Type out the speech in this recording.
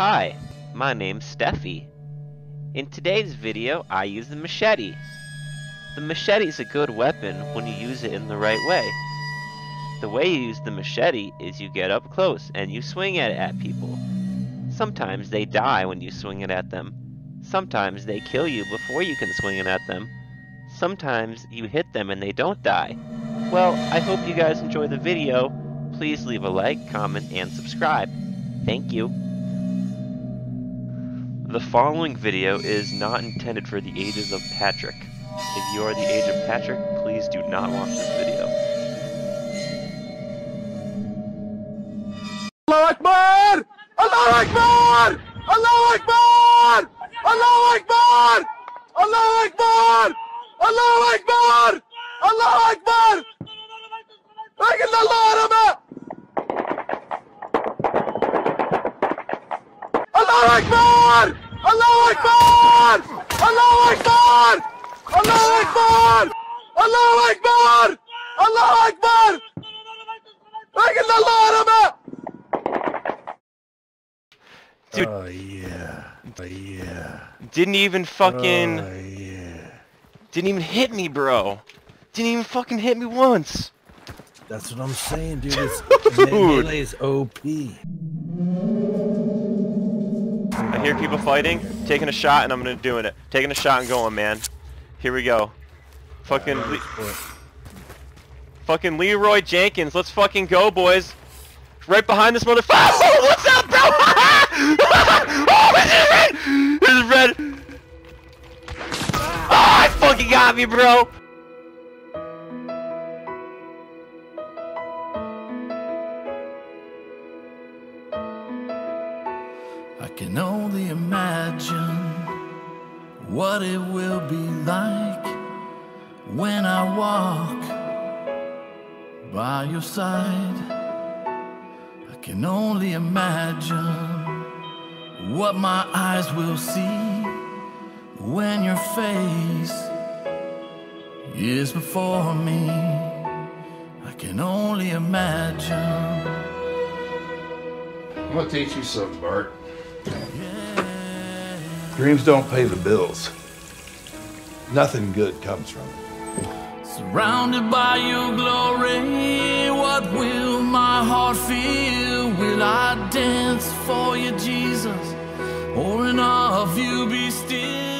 Hi, my name's Steffi. In today's video, I use the machete. The machete is a good weapon when you use it in the right way. The way you use the machete is you get up close and you swing it at people. Sometimes they die when you swing it at them. Sometimes they kill you before you can swing it at them. Sometimes you hit them and they don't die. Well, I hope you guys enjoy the video. Please leave a like, comment, and subscribe. Thank you. The following video is not intended for the ages of Patrick. If you are the age of Patrick, please do not watch this video. Allah Akbar! Allah Akbar! Allah Akbar! Allah Akbar! Allah Akbar! Allah Akbar! Allah Akbar! Allah Akbar! Allah Akbar! Allah Akbar! Allah Akbar! Allah Akbar! Allah Akbar! Dude, oh yeah. Oh yeah. Didn't even fucking didn't even hit me, bro. Didn't even fucking hit me once. That's what I'm saying, dude. Melee is OP. I hear people fighting, taking a shot, and I'm gonna doing it. Taking a shot and going, man. Here we go. Fucking fucking Leroy Jenkins. Let's fucking go, boys. Right behind this motherfucker. Oh, what's up, bro? Oh, this is red. This is red. Oh, it fucking got me, bro. I can only imagine what it will be like when I walk by your side. I can only imagine what my eyes will see when your face is before me. I can only imagine. I'm gonna teach you something, Bart. Dreams don't pay the bills. Nothing good comes from it. Surrounded by your glory, what will my heart feel? Will I dance for you, Jesus? Or enough you be still?